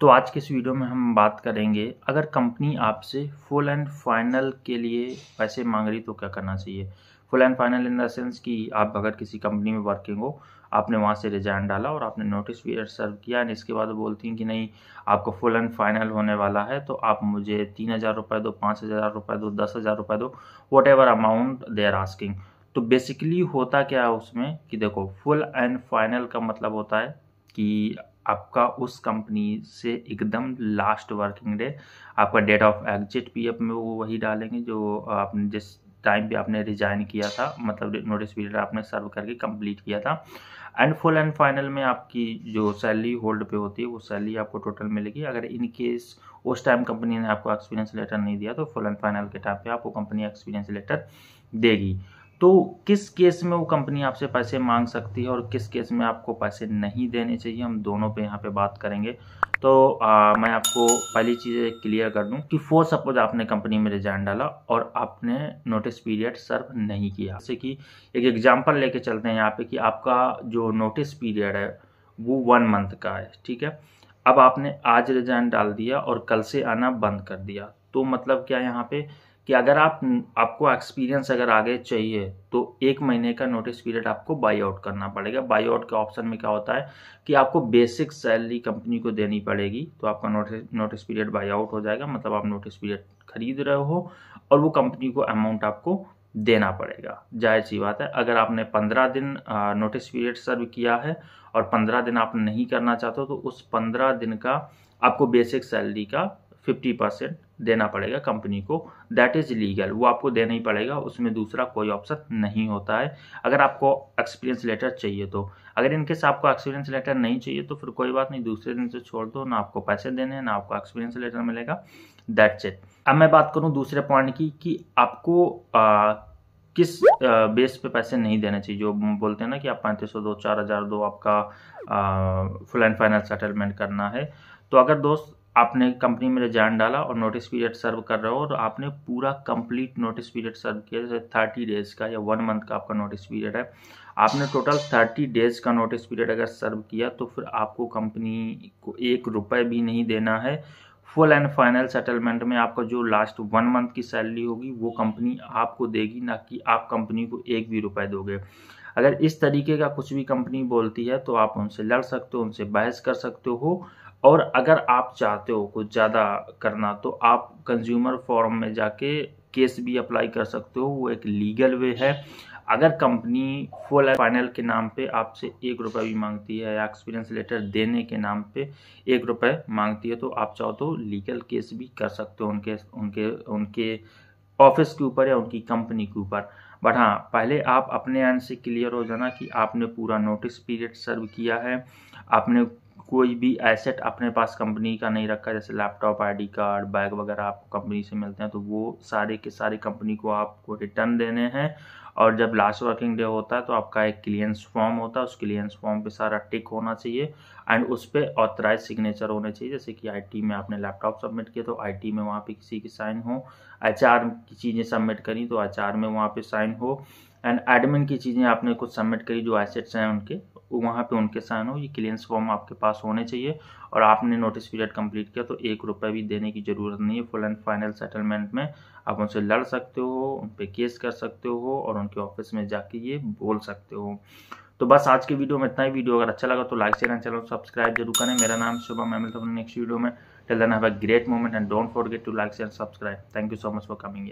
तो आज के इस वीडियो में हम बात करेंगे अगर कंपनी आपसे फुल एंड फाइनल के लिए पैसे मांग रही तो क्या करना चाहिए। Full and final in the sense कि आप अगर किसी कंपनी में वर्किंग हो, आपने वहाँ से रिजाइन डाला और आपने नोटिस पीरियड सर्व किया एंड इसके बाद वो बोलती हैं कि नहीं आपको फुल एंड फाइनल होने वाला है, तो आप मुझे 3,000 रुपये दो, 5,000 रुपये दो, 10,000 रुपये दो, whatever amount they are asking. तो बेसिकली होता क्या है उसमें कि देखो, फुल एंड फाइनल का मतलब होता है कि आपका उस कंपनी से एकदम लास्ट वर्किंग डे, आपका डेट ऑफ एग्जिट पीएफ में वो वही डालेंगे जो आपने जिस टाइम पे आपने रिजाइन किया था, मतलब नोटिस पीरियड आपने सर्व करके कंप्लीट किया था। एंड फुल एंड फाइनल में आपकी जो सैलरी होल्ड पे होती है वो सैलरी आपको टोटल मिलेगी। अगर इन केस उस टाइम कंपनी ने आपको एक्सपीरियंस लेटर नहीं दिया तो फुल एंड फाइनल के टाइम पे आपको कंपनी एक्सपीरियंस लेटर देगी। तो किस केस में वो कंपनी आपसे पैसे मांग सकती है और किस केस में आपको पैसे नहीं देने चाहिए, हम दोनों पे यहाँ पे बात करेंगे। तो मैं आपको पहली चीज़ें क्लियर कर दूं कि फॉर सपोज आपने कंपनी में रिजाइन डाला और आपने नोटिस पीरियड सर्व नहीं किया। जैसे कि एक एग्जांपल लेके चलते हैं यहाँ पे कि आपका जो नोटिस पीरियड है वो 1 मंथ का है, ठीक है। अब आपने आज रिजाइन डाल दिया और कल से आना बंद कर दिया, तो मतलब क्या यहाँ पे कि अगर आपको एक्सपीरियंस अगर आगे चाहिए तो 1 महीने का नोटिस पीरियड आपको बाई आउट करना पड़ेगा। बाई आउट के ऑप्शन में क्या होता है कि आपको बेसिक सैलरी कंपनी को देनी पड़ेगी, तो आपका नोटिस पीरियड बाई आउट हो जाएगा, मतलब आप नोटिस पीरियड खरीद रहे हो और वो कंपनी को अमाउंट आपको देना पड़ेगा। जाहिर सी बात है, अगर आपने 15 दिन नोटिस पीरियड सर्व किया है और 15 दिन आप नहीं करना चाहते हो तो उस 15 दिन का आपको बेसिक सैलरी का 50% देना पड़ेगा कंपनी को। दैट इज़ लीगल, वो आपको देना ही पड़ेगा, उसमें दूसरा कोई ऑप्शन नहीं होता है अगर आपको एक्सपीरियंस लेटर चाहिए तो। अगर इनकेस आपको एक्सपीरियंस लेटर नहीं चाहिए तो फिर कोई बात नहीं, दूसरे दिन से छोड़ दो, ना आपको पैसे देने हैं ना आपको एक्सपीरियंस लेटर मिलेगा, दैट्स इट। अब मैं बात करूँ दूसरे पॉइंट की कि आपको किस बेस पे पैसे नहीं देने चाहिए। जो बोलते हैं ना कि आप 3500 दो, 4000 दो, आपका फुल एंड फाइनल सेटलमेंट करना है, तो अगर दोस्त आपने कंपनी में रिजाइन डाला और नोटिस पीरियड सर्व कर रहे हो और आपने पूरा कंप्लीट नोटिस पीरियड सर्व किया, जैसे 30 डेज़ का या 1 मंथ का आपका नोटिस पीरियड है, आपने टोटल 30 डेज़ का नोटिस पीरियड अगर सर्व किया तो फिर आपको कंपनी को 1 रुपये भी नहीं देना है। फुल एंड फाइनल सेटलमेंट में आपका जो लास्ट 1 मंथ की सैलरी होगी वो कंपनी आपको देगी, ना कि आप कंपनी को 1 भी रुपये दोगे। अगर इस तरीके का कुछ भी कंपनी बोलती है तो आप उनसे लड़ सकते हो, उनसे बहस कर सकते हो। और अगर आप चाहते हो कुछ ज़्यादा करना तो आप कंज्यूमर फॉरम में जाके केस भी अप्लाई कर सकते हो, वो एक लीगल वे है। अगर कंपनी फुल एंड फाइनल के नाम पे आपसे 1 रुपये भी मांगती है या एक्सपीरियंस लेटर देने के नाम पे 1 रुपये मांगती है तो आप चाहो तो लीगल केस भी कर सकते हो उनके उनके उनके ऑफिस के ऊपर या उनकी कंपनी के ऊपर। बट हाँ, पहले आप अपने एंड से क्लियर हो जाना कि आपने पूरा नोटिस पीरियड सर्व किया है, आपने कोई भी एसेट अपने पास कंपनी का नहीं रखा, जैसे लैपटॉप, आईडी कार्ड, बैग वगैरह आपको कंपनी से मिलते हैं तो वो सारे के सारे कंपनी को आपको रिटर्न देने हैं। और जब लास्ट वर्किंग डे होता है तो आपका एक क्लियरेंस फॉर्म होता है, उस क्लियरेंस फॉर्म पे सारा टिक होना चाहिए एंड उस पे ऑथराइज सिग्नेचर होने चाहिए। जैसे कि आईटी में आपने लैपटॉप सबमिट किया तो आईटी में वहाँ पे किसी की साइन हो, एचआर की चीज़ें सबमिट करी तो एचआर में वहाँ पे साइन हो, एंड एडमिन की चीज़ें आपने कुछ सबमिट करी जो एसेट्स हैं उनके वहाँ पे उनके साइन हो। ये क्लियरेंस फॉर्म आपके पास होने चाहिए और आपने नोटिस पीरियड कंप्लीट किया तो 1 रुपये भी देने की ज़रूरत नहीं है। फुल एंड फाइनल सेटलमेंट में आप उनसे लड़ सकते हो, उन पे केस कर सकते हो और उनके ऑफिस में जाके ये बोल सकते हो। तो बस आज के वीडियो में इतना ही। वीडियो अगर अच्छा लगा तो like, share and channel subscribe जरूर करें। मेरा नाम शुभम, मैं मिलता हूँ next video Till then, have a great moment and don't forget to like, share, and subscribe. Thank you so much for coming here.